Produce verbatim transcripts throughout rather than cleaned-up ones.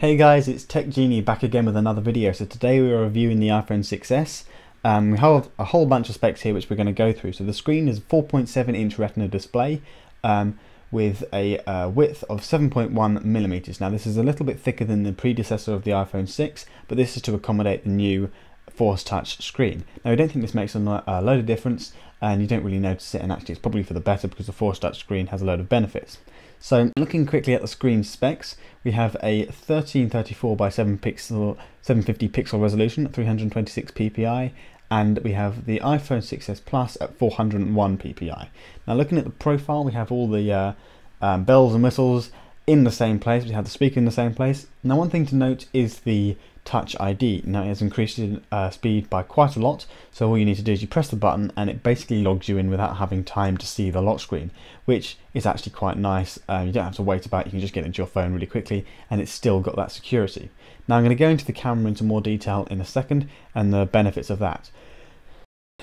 Hey guys, it's Tech Genie back again with another video. So today we are reviewing the iPhone six S. Um, we have a whole bunch of specs here which we're going to go through. So the screen is a four point seven inch retina display um, with a uh, width of seven point one millimeters. Now this is a little bit thicker than the predecessor of the iPhone six, but this is to accommodate the new force touch screen. Now I don't think this makes a load of difference and you don't really notice it, and actually it's probably for the better because the force touch screen has a load of benefits. So looking quickly at the screen specs, we have a thirteen thirty-four by seven pixel, seven fifty pixel resolution at three hundred twenty-six p p i, and we have the iPhone six S Plus at four hundred one p p i. Now looking at the profile, we have all the uh, um, bells and whistles in the same place, we have the speaker in the same place. Now one thing to note is the Touch I D. Now it has increased in uh, speed by quite a lot, so all you need to do is you press the button and it basically logs you in without having time to see the lock screen, which is actually quite nice. Um, you don't have to wait about, you can just get into your phone really quickly and it's still got that security. Now I'm going to go into the camera into more detail in a second and the benefits of that.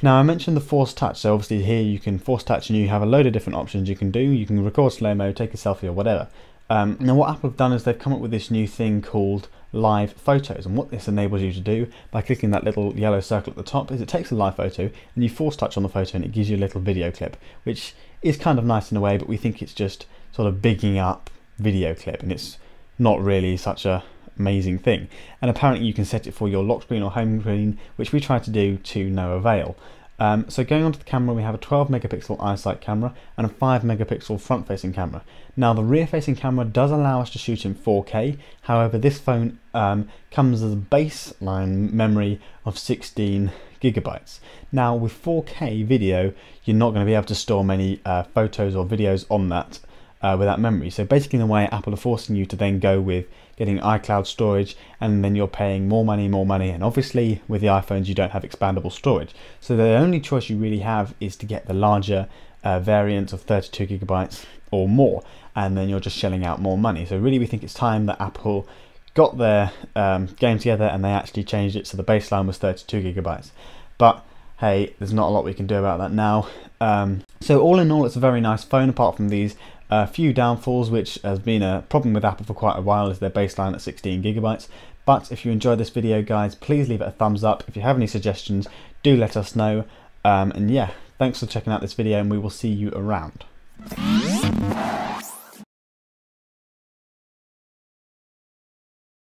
Now I mentioned the force touch, so obviously here you can force touch and you have a load of different options you can do. You can record slow-mo, take a selfie or whatever. Um, now what Apple have done is they've come up with this new thing called live photos, and what this enables you to do by clicking that little yellow circle at the top is it takes a live photo and you force touch on the photo and it gives you a little video clip, which is kind of nice in a way, but we think it's just sort of bigging up video clip and it's not really such a amazing thing. And apparently you can set it for your lock screen or home screen, which we tried to do to no avail. Um, so going on to the camera, we have a twelve megapixel EyeSight camera and a five megapixel front facing camera. Now the rear facing camera does allow us to shoot in four K, however this phone um, comes as a baseline memory of sixteen gigabytes. Now with four K video you're not going to be able to store many uh, photos or videos on that uh, with that memory, so basically in a way Apple are forcing you to then go with getting iCloud storage, and then you're paying more money, more money, and obviously with the iPhones you don't have expandable storage. So the only choice you really have is to get the larger uh, variant of thirty-two gigabytes or more, and then you're just shelling out more money. So really we think it's time that Apple got their um, game together and they actually changed it so the baseline was thirty-two gigabytes. But hey, there's not a lot we can do about that now. Um, so all in all it's a very nice phone apart from these a few downfalls, which has been a problem with Apple for quite a while, is their baseline at sixteen gigabytes. But if you enjoyed this video guys, please leave it a thumbs up. If you have any suggestions, do let us know. Um, and yeah, thanks for checking out this video and we will see you around.